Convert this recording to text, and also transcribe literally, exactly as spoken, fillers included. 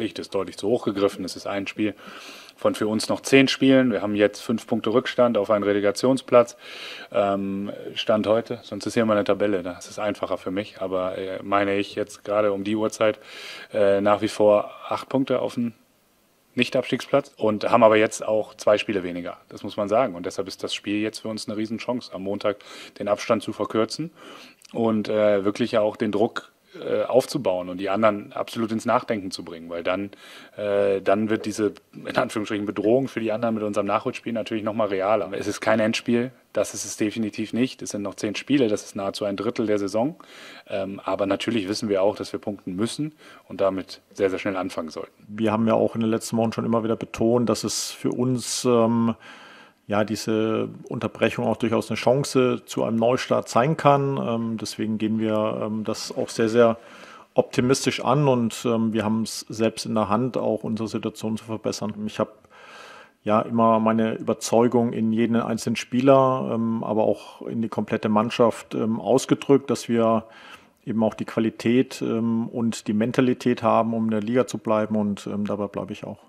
Pflicht ist deutlich zu hoch gegriffen. Es ist ein Spiel von für uns noch zehn Spielen. Wir haben jetzt fünf Punkte Rückstand auf einen Relegationsplatz. Ähm, Stand heute, sonst ist hier immer eine Tabelle, das ist einfacher für mich. Aber äh, meine ich jetzt gerade um die Uhrzeit äh, nach wie vor acht Punkte auf dem Nicht-Abstiegsplatz und haben aber jetzt auch zwei Spiele weniger. Das muss man sagen. Und deshalb ist das Spiel jetzt für uns eine Riesenchance, am Montag den Abstand zu verkürzen und äh, wirklich auch den Druck äh, aufzubauen und die anderen absolut ins Nachdenken zu bringen. Weil dann, äh, dann wird diese, in Anführungsstrichen, Bedrohung für die anderen mit unserem Nachholspiel natürlich nochmal realer. Es ist kein Endspiel. Das ist es definitiv nicht. Es sind noch zehn Spiele, das ist nahezu ein Drittel der Saison. Ähm, aber natürlich wissen wir auch, dass wir punkten müssen und damit sehr, sehr schnell anfangen sollten. Wir haben ja auch in den letzten Wochen schon immer wieder betont, dass es für uns ähm, ja diese Unterbrechung auch durchaus eine Chance zu einem Neustart sein kann. Ähm, deswegen gehen wir ähm, das auch sehr, sehr optimistisch an und ähm, wir haben es selbst in der Hand, auch unsere Situation zu verbessern. Ich habe ja immer meine Überzeugung in jeden einzelnen Spieler, ähm, aber auch in die komplette Mannschaft ähm, ausgedrückt, dass wir eben auch die Qualität ähm, und die Mentalität haben, um in der Liga zu bleiben und ähm, dabei bleibe ich auch.